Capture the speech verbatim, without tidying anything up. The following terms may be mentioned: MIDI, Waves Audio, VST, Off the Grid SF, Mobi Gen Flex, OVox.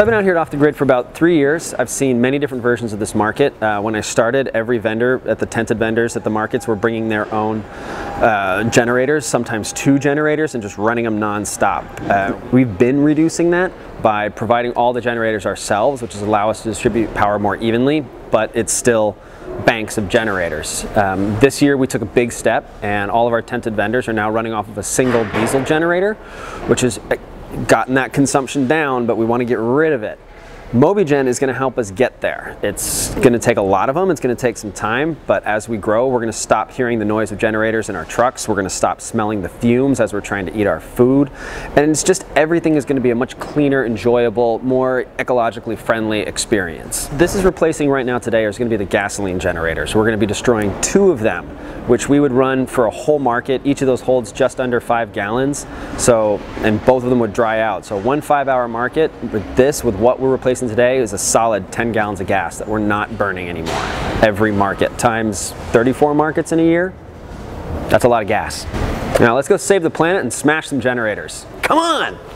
So I've been out here at Off the Grid for about three years. I've seen many different versions of this market. Uh, when I started, every vendor at the tented vendors at the markets were bringing their own uh, generators, sometimes two generators, and just running them non-stop. Uh, we've been reducing that by providing all the generators ourselves, which has allowed us to distribute power more evenly, but it's still banks of generators. Um, this year we took a big step, and all of our tented vendors are now running off of a single diesel generator, which is gotten that consumption down, but we want to get rid of it. MobiGen is going to help us get there. It's going to take a lot of them, it's going to take some time, but as we grow, we're going to stop hearing the noise of generators in our trucks, we're going to stop smelling the fumes as we're trying to eat our food, and it's just everything is going to be a much cleaner, enjoyable, more ecologically friendly experience. This is replacing right now today is going to be the gasoline generators. We're going to be destroying two of them, which we would run for a whole market. Each of those holds just under five gallons, so, and both of them would dry out. So one five hour market with this, with what we're replacing today, is a solid ten gallons of gas that we're not burning anymore. Every market times thirty-four markets in a year, that's a lot of gas. Now let's go save the planet and smash some generators. Come on!